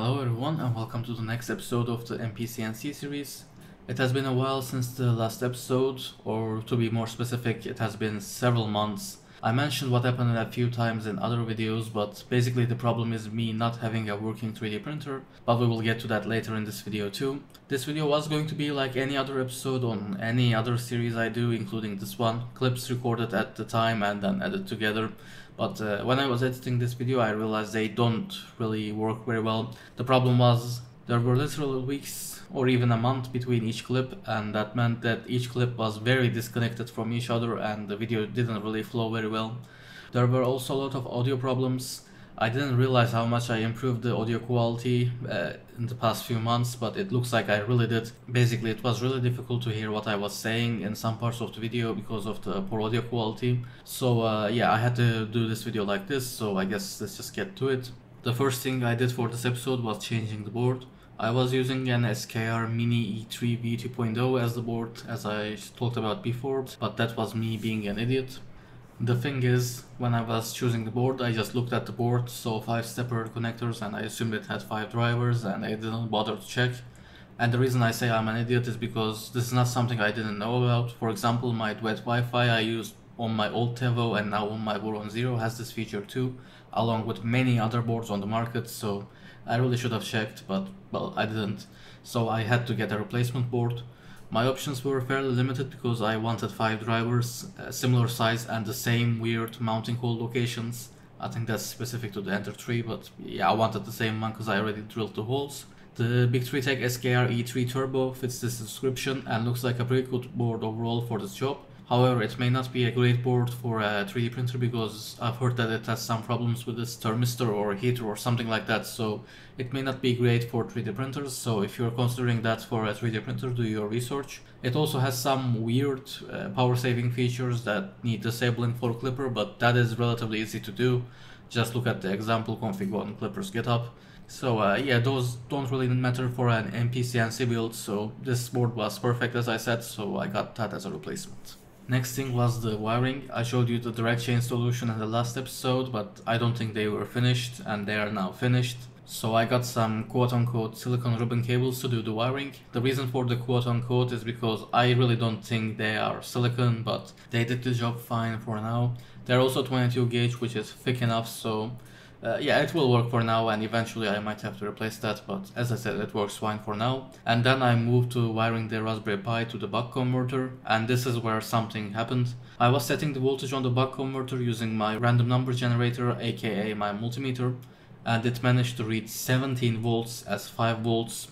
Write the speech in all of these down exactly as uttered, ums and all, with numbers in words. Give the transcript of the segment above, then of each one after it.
Hello everyone and welcome to the next episode of the M P C N C series. It has been a while since the last episode, or to be more specific, it has been several months. I mentioned what happened a few times in other videos, but basically the problem is me not having a working three D printer, but we will get to that later in this video too. This video was going to be like any other episode on any other series I do, including this one, clips recorded at the time and then edited together. But uh, when I was editing this video, I realized they don't really work very well. The problem was there were literally weeks or even a month between each clip, and that meant that each clip was very disconnected from each other and the video didn't really flow very well. There were also a lot of audio problems. I didn't realize how much I improved the audio quality uh, in the past few months, but it looks like I really did. Basically, it was really difficult to hear what I was saying in some parts of the video because of the poor audio quality. So uh, yeah, I had to do this video like this, so I guess let's just get to it. The first thing I did for this episode was changing the board. I was using an S K R Mini E three v two point oh as the board, as I talked about before, but that was me being an idiot. The thing is, when I was choosing the board, I just looked at the board, saw five stepper connectors and I assumed it had five drivers, and I didn't bother to check. And the reason I say I'm an idiot is because this is not something I didn't know about. For example, my Duet Wi-Fi I used on my old Tevo and now on my Boron Zero has this feature too, along with many other boards on the market, so I really should have checked, but well, I didn't. So I had to get a replacement board. My options were fairly limited because I wanted five drivers, uh, similar size and the same weird mounting hole locations. I think that's specific to the Ender three, but yeah, I wanted the same one because I already drilled the holes. The BigTreeTech S K R E three Turbo fits this description and looks like a pretty good board overall for this job. However, it may not be a great board for a three D printer because I've heard that it has some problems with its thermistor or heater or something like that, so it may not be great for three D printers, so if you're considering that for a three D printer, do your research. It also has some weird uh, power saving features that need disabling for Klipper, but that is relatively easy to do. Just look at the example config on Klipper's GitHub. So uh, yeah, those don't really matter for an M P C N C build, so this board was perfect as I said, so I got that as a replacement. Next thing was the wiring. I showed you the direct chain solution in the last episode, but I don't think they were finished, and they are now finished. So I got some quote-unquote silicon ribbon cables to do the wiring. The reason for the quote-unquote is because I really don't think they are silicon, but they did the job fine for now. They're also twenty-two gauge, which is thick enough, so Uh, yeah, it will work for now, and eventually I might have to replace that, but as I said, it works fine for now. And then I moved to wiring the Raspberry Pi to the buck converter, and this is where something happened. I was setting the voltage on the buck converter using my random number generator, aka my multimeter, and it managed to read seventeen volts as five volts.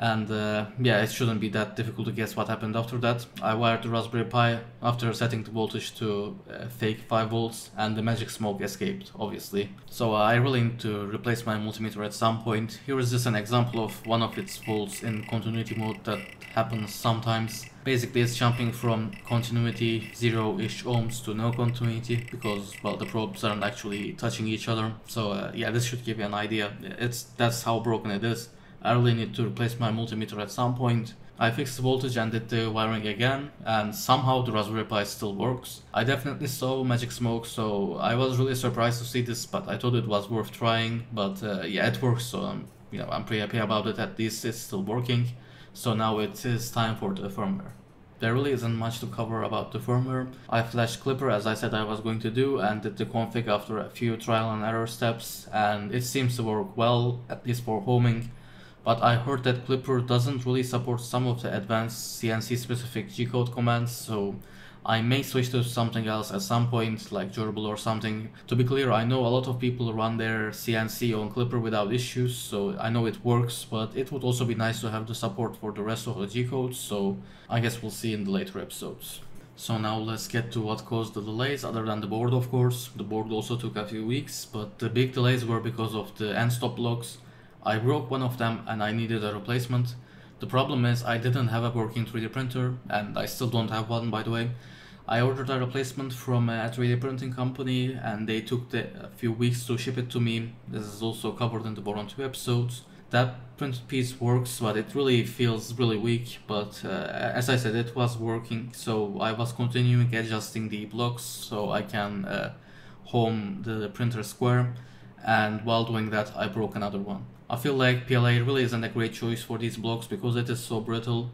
And uh, yeah, it shouldn't be that difficult to guess what happened after that. I wired the Raspberry Pi after setting the voltage to uh, fake five volts, and the magic smoke escaped, obviously. So uh, I really need to replace my multimeter at some point. Here is just an example of one of its faults in continuity mode that happens sometimes. Basically, it's jumping from continuity zero-ish ohms to no continuity because, well, the probes aren't actually touching each other. So uh, yeah, this should give you an idea. It's that's how broken it is. I really need to replace my multimeter at some point. I fixed the voltage and did the wiring again, and somehow the Raspberry Pi still works. I definitely saw magic smoke, so I was really surprised to see this, but I thought it was worth trying. But uh, yeah, it works, so I'm, you know, I'm pretty happy about it. At least it's still working. So now it is time for the firmware. There really isn't much to cover about the firmware. I flashed Klipper as I said I was going to do and did the config after a few trial and error steps, and it seems to work well, at least for homing. But I heard that Klipper doesn't really support some of the advanced C N C specific G-code commands, so I may switch to something else at some point, like Gerbil or something. To be clear, I know a lot of people run their C N C on Klipper without issues, so I know it works, but it would also be nice to have the support for the rest of the G-codes, so I guess we'll see in the later episodes. So now let's get to what caused the delays, other than the board of course. The board also took a few weeks, but the big delays were because of the end stop blocks. I broke one of them and I needed a replacement. The problem is I didn't have a working three D printer, and I still don't have one by the way. I ordered a replacement from a three D printing company and they took the, a few weeks to ship it to me. This is also covered in the Voron two episodes. That printed piece works, but it really feels really weak, but uh, as I said, it was working, so I was continuing adjusting the blocks so I can uh, home the printer square, and while doing that I broke another one. I feel like P L A really isn't a great choice for these blocks because it is so brittle.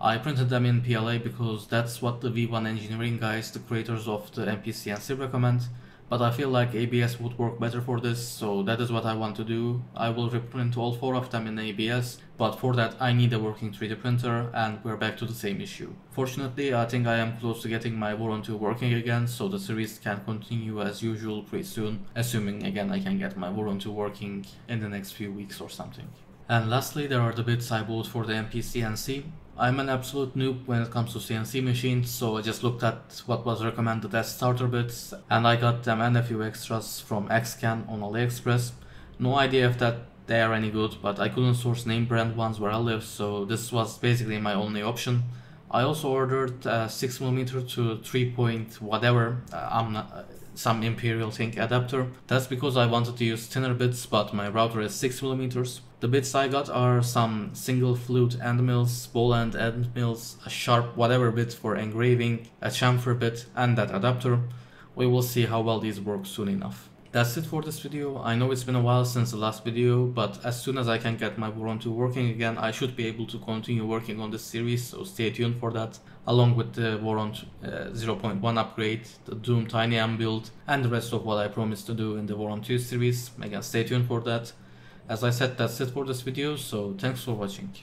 I printed them in P L A because that's what the V one engineering guys, the creators of the M P C N C, recommend, but I feel like A B S would work better for this, so that is what I want to do. I will reprint all four of them in A B S, but for that I need a working three D printer, and we're back to the same issue. Fortunately, I think I am close to getting my Voron two working again, so the series can continue as usual pretty soon, assuming again I can get my Voron two working in the next few weeks or something. And lastly, there are the bits I bought for the M P C N C. I'm an absolute noob when it comes to C N C machines, so I just looked at what was recommended as starter bits, and I got them and a few extras from Xcan on Aliexpress. No idea if that they are any good, but I couldn't source name brand ones where I live, so this was basically my only option. I also ordered a six millimeter to three point whatever, I'm not, some imperial thing adapter. That's because I wanted to use thinner bits, but my router is six millimeters. The bits I got are some single flute end mills, ball end end mills, a sharp whatever bit for engraving, a chamfer bit, and that adapter. We will see how well these work soon enough. That's it for this video. I know it's been a while since the last video, but as soon as I can get my Voron two working again, I should be able to continue working on this series, so stay tuned for that, along with the Voron uh, zero point one upgrade, the Doom Tiny Am build, and the rest of what I promised to do in the Voron two series. Again, stay tuned for that. As I said, that's it for this video, so thanks for watching.